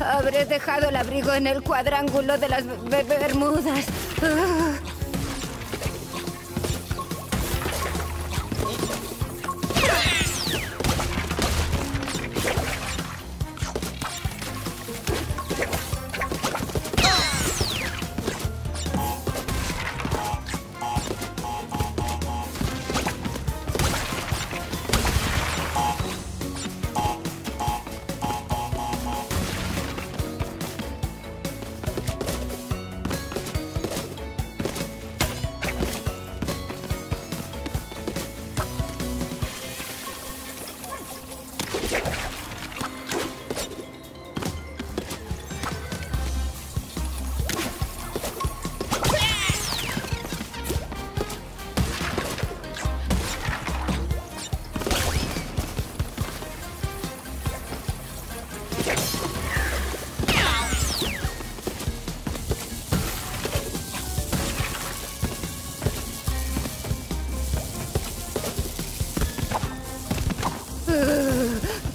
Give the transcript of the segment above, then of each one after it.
Habré dejado el abrigo en el cuadrángulo de las Bermudas.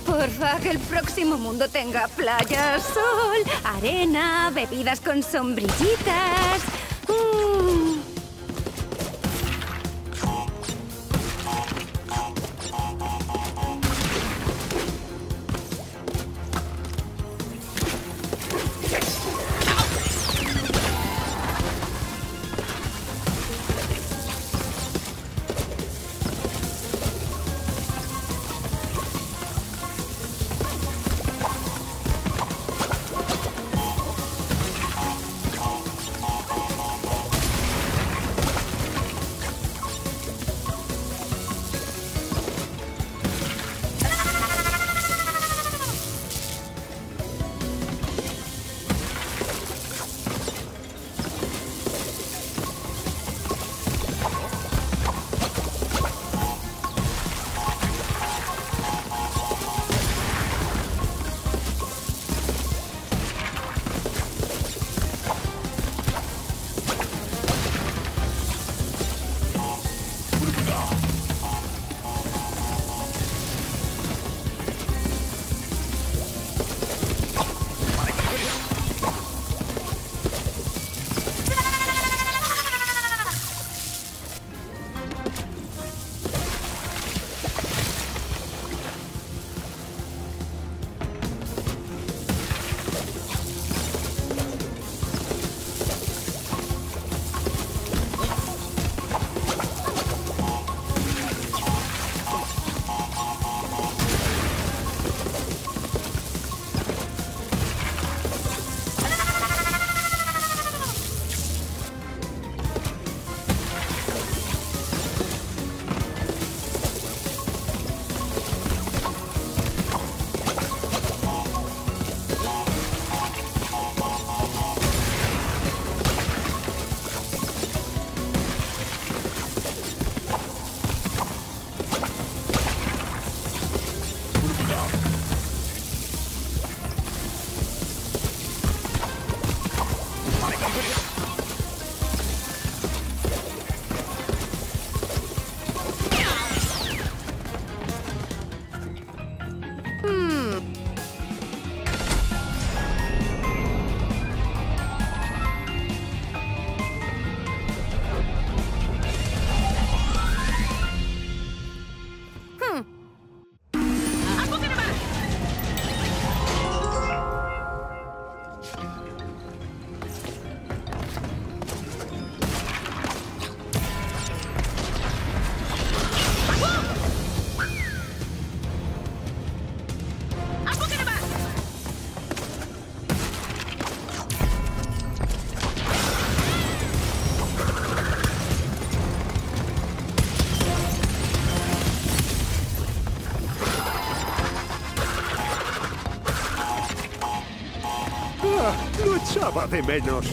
Porfa, que el próximo mundo tenga playa, sol, arena, bebidas con sombrillitas. ¡Echaba de menos!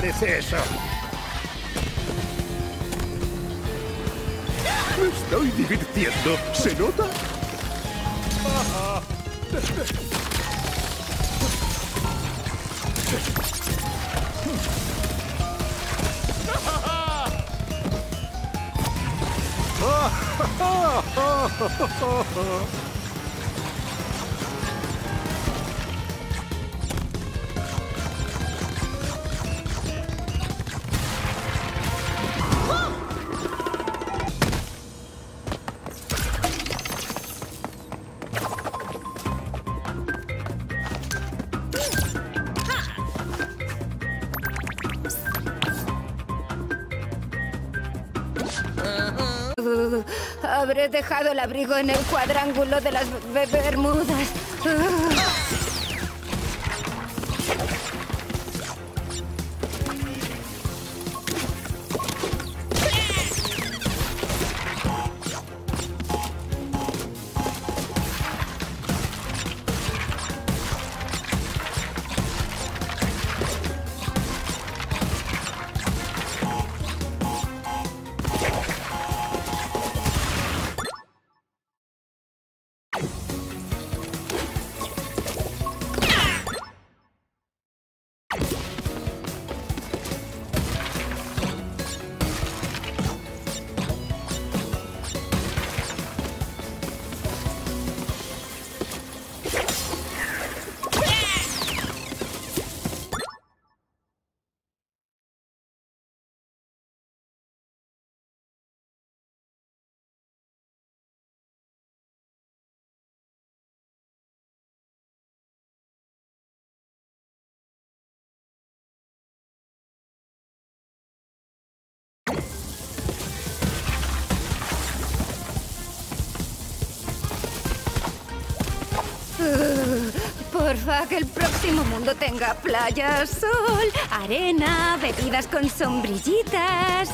parece eso? Me estoy divirtiendo. ¿Se nota? Habré dejado el abrigo en el cuadrángulo de las Bermudas. Porfa, que el próximo mundo tenga playa, sol, arena, bebidas con sombrillitas.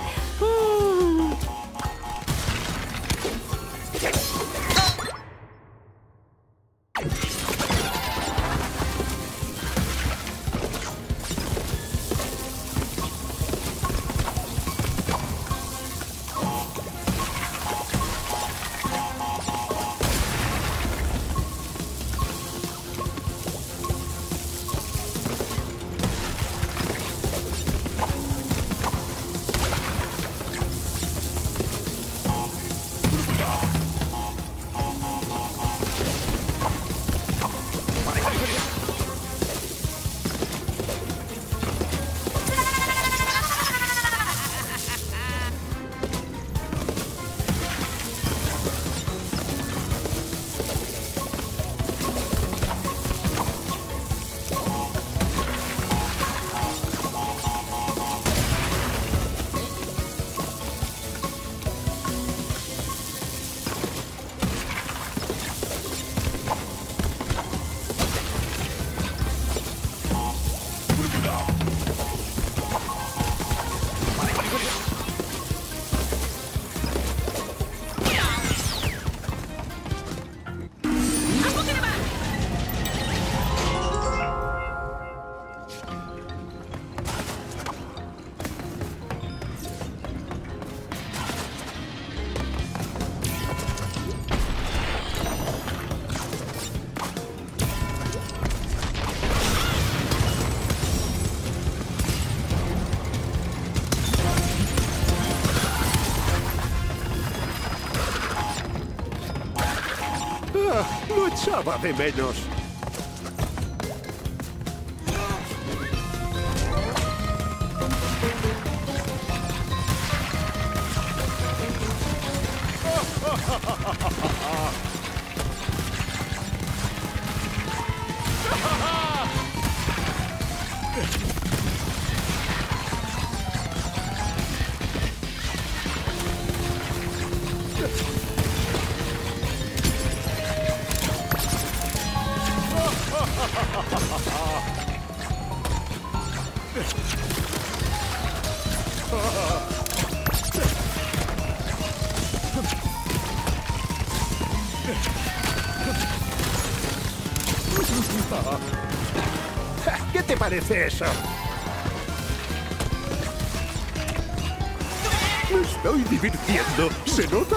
Lo echaba de menos. ¿Qué te parece eso? Me estoy divirtiendo. ¿Se nota?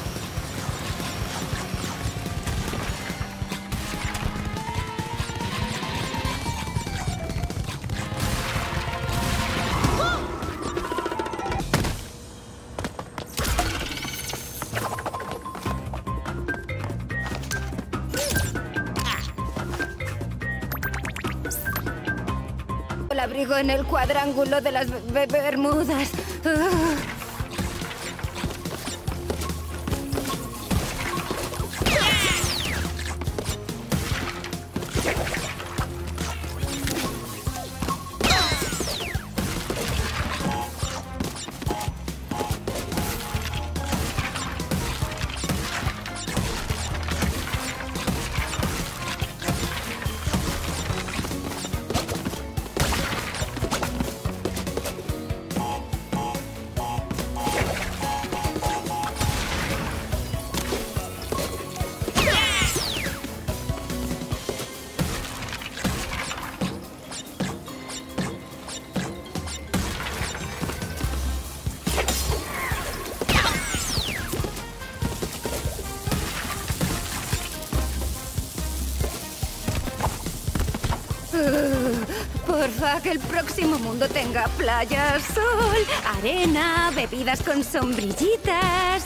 Abrigo en el cuadrángulo de las Bermudas. Porfa, que el próximo mundo tenga playa, sol, arena, bebidas con sombrillitas.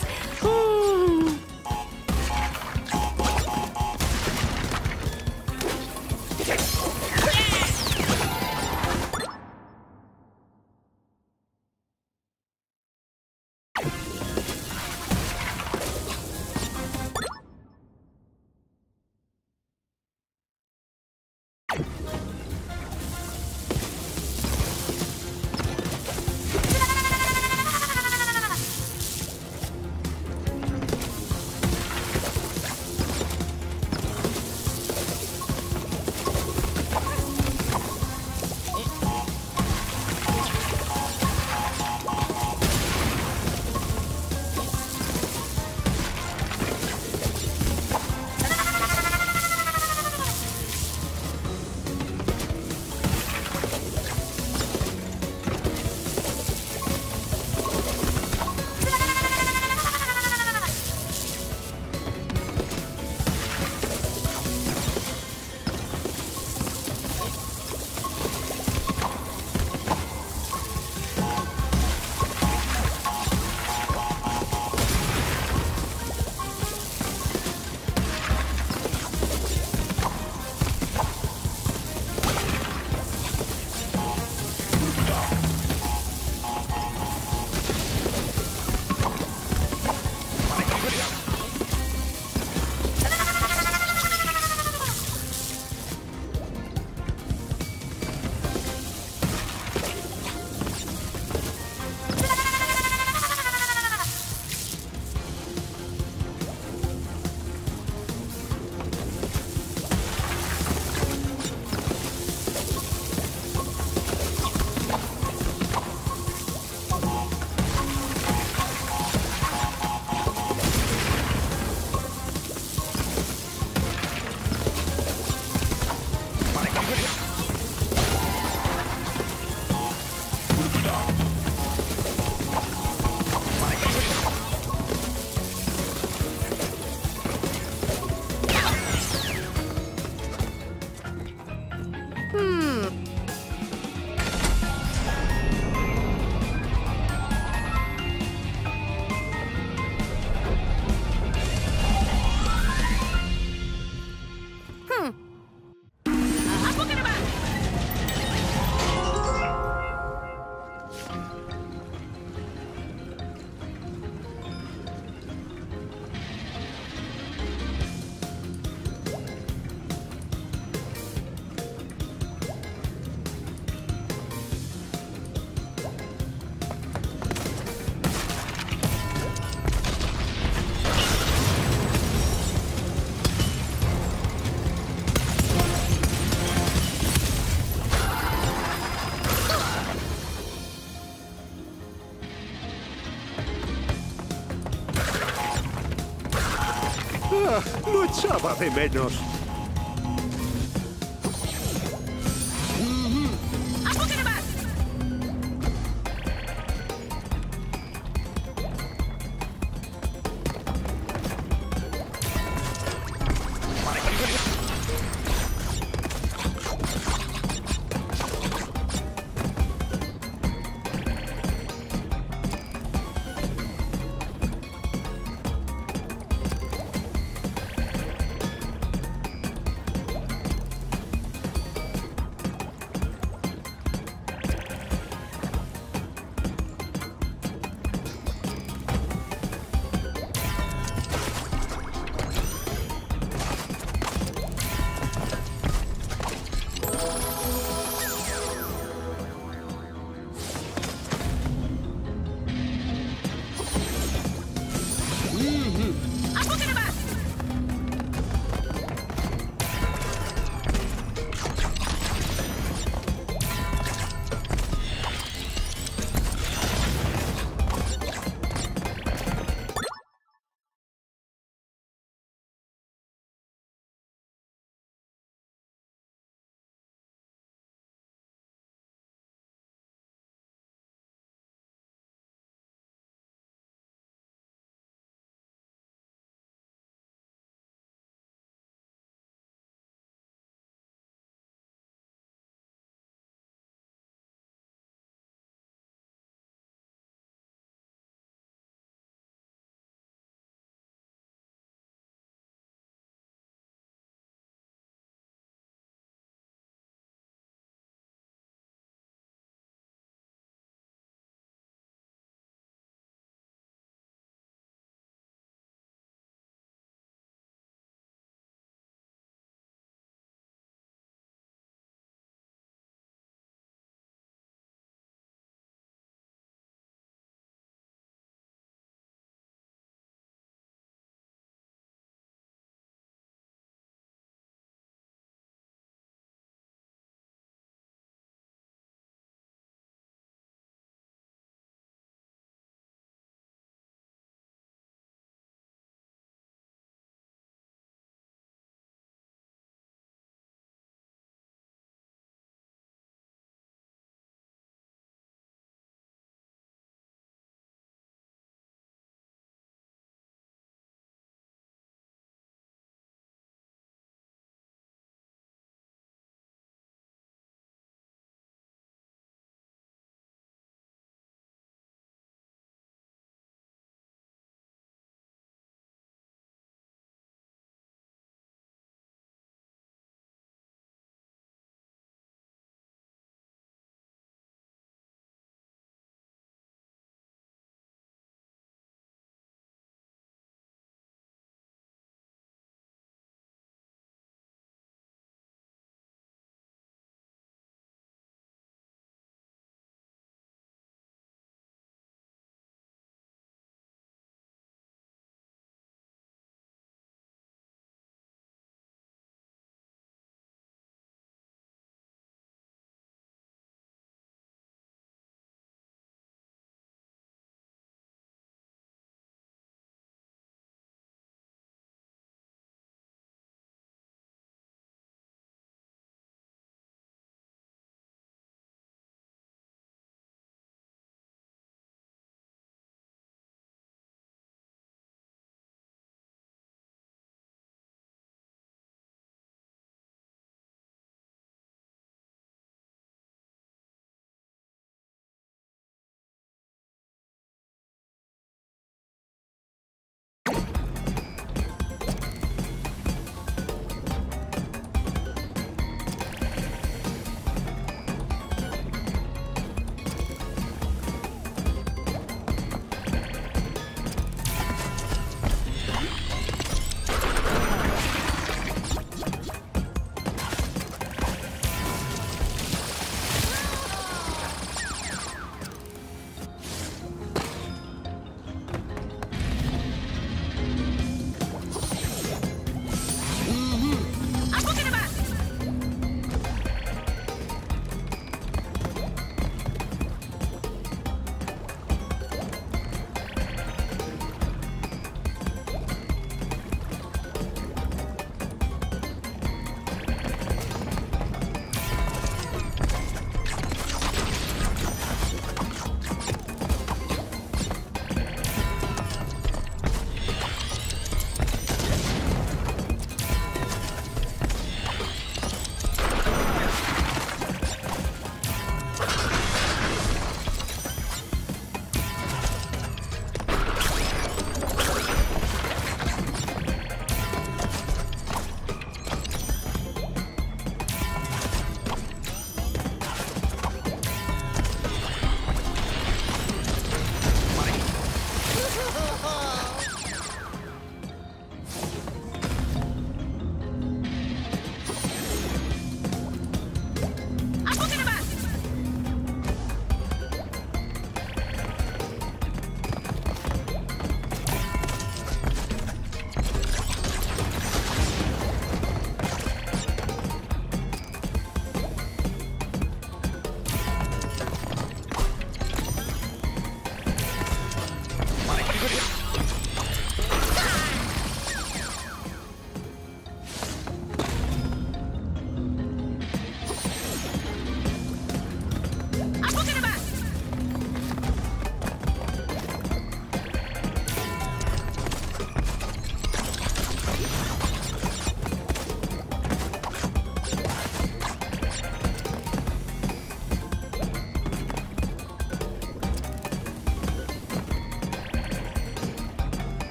Ah, lo echaba de menos.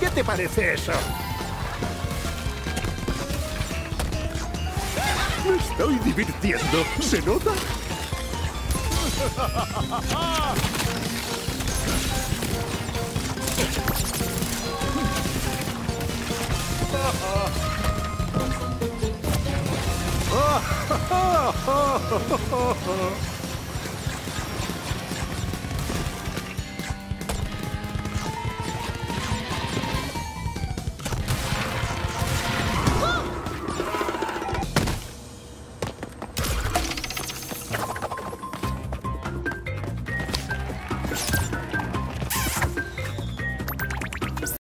¿Qué te parece eso? Me estoy divirtiendo, ¿se nota?